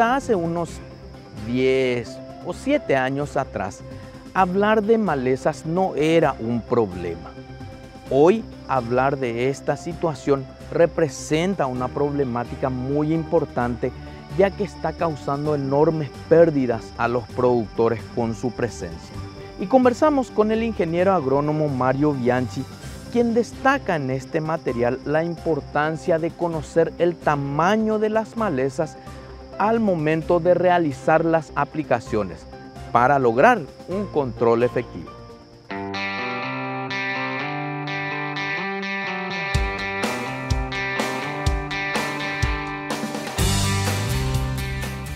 hasta hace unos 10 o 7 años atrás, hablar de malezas no era un problema. Hoy, hablar de esta situación representa una problemática muy importante, ya que está causando enormes pérdidas a los productores con su presencia. Y conversamos con el ingeniero agrónomo Mario Bianchi, quien destaca en este material la importancia de conocer el tamaño de las malezas al momento de realizar las aplicaciones para lograr un control efectivo.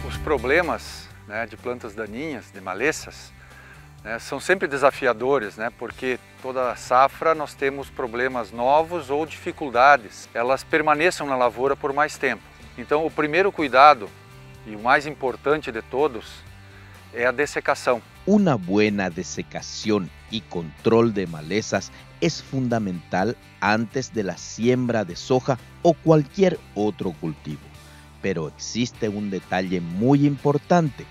Os problemas, né, de plantas daninhas, de malezas, são sempre desafiadores, né? Porque toda a safra nós temos problemas novos ou dificuldades. Elas permaneçam na lavoura por mais tempo. Então o primeiro cuidado, e o mais importante de todos, é a dessecação. Uma boa dessecação e controle de malezas é fundamental antes de la siembra de soja ou qualquer outro cultivo. Pero existe um detalhe muito importante,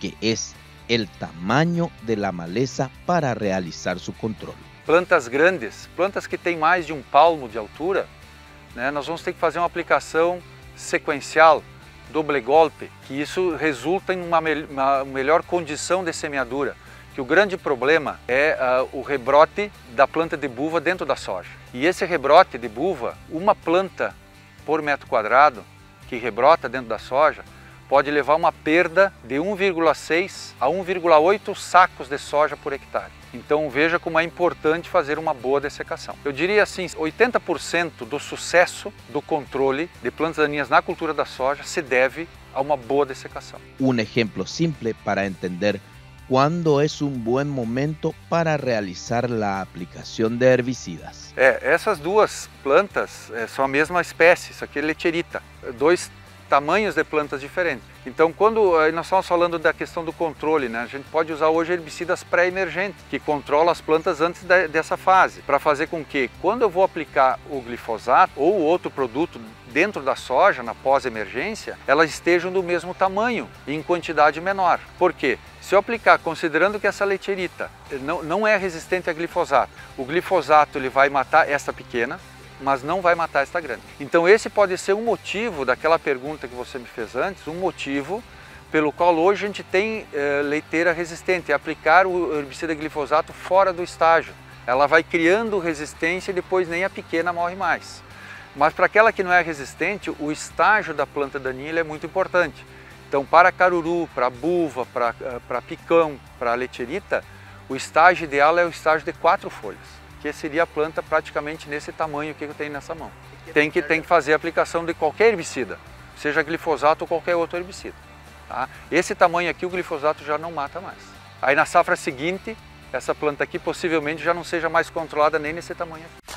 que é o tamanho da maleza para realizar seu controle. Plantas grandes, plantas que têm mais de 1 palmo de altura, né, nós vamos ter que fazer uma aplicação sequencial, doble golpe, que isso resulta em uma melhor condição de semeadura, que o grande problema é o rebrote da planta de buva dentro da soja. E esse rebrote de buva, uma planta por metro quadrado que rebrota dentro da soja, pode levar uma perda de 1,6 a 1,8 sacos de soja por hectare. Então veja como é importante fazer uma boa dessecação. Eu diria assim, 80% do sucesso do controle de plantas daninhas na cultura da soja se deve a uma boa dessecação. Exemplo simples para entender quando é bom momento para realizar a aplicação de herbicidas. Essas duas plantas são a mesma espécie, isso aqui é lecherita. Dois tamanhos de plantas diferentes. Então, quando nós estamos falando da questão do controle, né, a gente pode usar hoje herbicidas pré-emergentes, que controlam as plantas antes dessa fase, para fazer com que, quando eu vou aplicar o glifosato ou outro produto dentro da soja, na pós-emergência, elas estejam do mesmo tamanho, em quantidade menor. Por quê? Se eu aplicar, considerando que essa lecherita não é resistente a glifosato, o glifosato ele vai matar essa pequena, mas não vai matar esta grande. Então esse pode ser um motivo daquela pergunta que você me fez antes, um motivo pelo qual hoje a gente tem leiteira resistente, é aplicar o herbicida glifosato fora do estágio. Ela vai criando resistência e depois nem a pequena morre mais. Mas para aquela que não é resistente, o estágio da planta daninha ele é muito importante. Então para caruru, para buva, para picão, para lecherita, o estágio ideal é o estágio de 4 folhas. Que seria a planta praticamente nesse tamanho que eu tenho nessa mão. Tem que fazer a aplicação de qualquer herbicida, seja glifosato ou qualquer outro herbicida. Tá? Esse tamanho aqui o glifosato já não mata mais. Aí na safra seguinte, essa planta aqui possivelmente já não seja mais controlada nem nesse tamanho aqui.